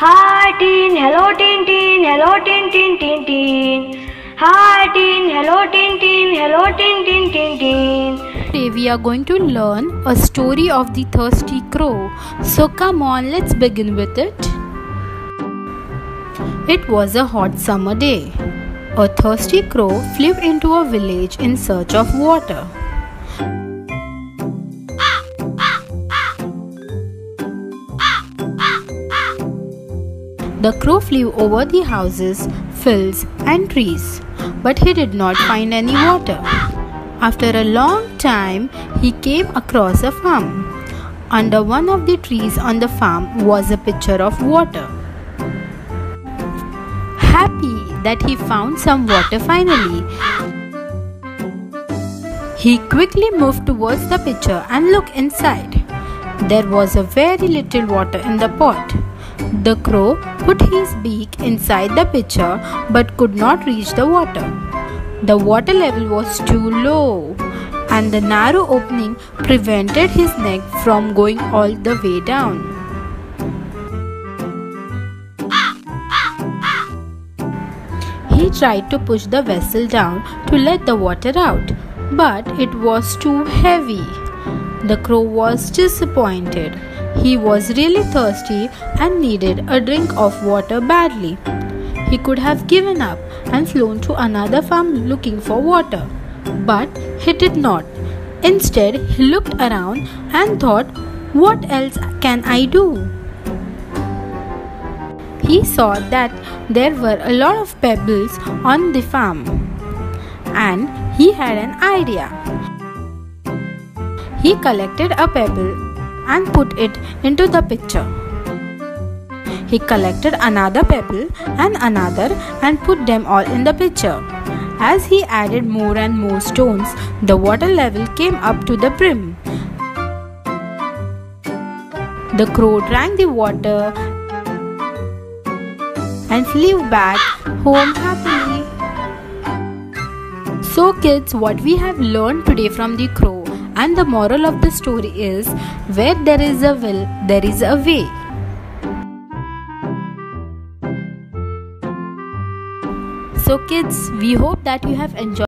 Hi Tin, hello Tintin, hello Tintin, Tintin. Hi Tin, hello Tintin, hello Tintin, Tintin. Today we are going to learn a story of the thirsty crow. So come on, let's begin with it. It was a hot summer day. A thirsty crow flew into a village in search of water. The crow flew over the houses, fields and trees, but he did not find any water. After a long time, he came across a farm. Under one of the trees on the farm was a pitcher of water. Happy that he found some water finally, he quickly moved towards the pitcher and looked inside. There was very little water in the pot. The crow put his beak inside the pitcher but could not reach the water. The water level was too low and the narrow opening prevented his neck from going all the way down. He tried to push the vessel down to let the water out, but it was too heavy. The crow was disappointed. He was really thirsty and needed a drink of water badly. He could have given up and flown to another farm looking for water, but he did not. Instead, he looked around and thought, "What else can I do?" He saw that there were a lot of pebbles on the farm, and he had an idea. He collected a pebble and put it into the pitcher. He collected another pebble and another and put them all in the pitcher. As he added more and more stones, the water level came up to the brim. The crow drank the water and flew back home happily. So kids, what we have learned today from the crow, and the moral of the story is, where there is a will, there is a way. So kids, we hope that you have enjoyed.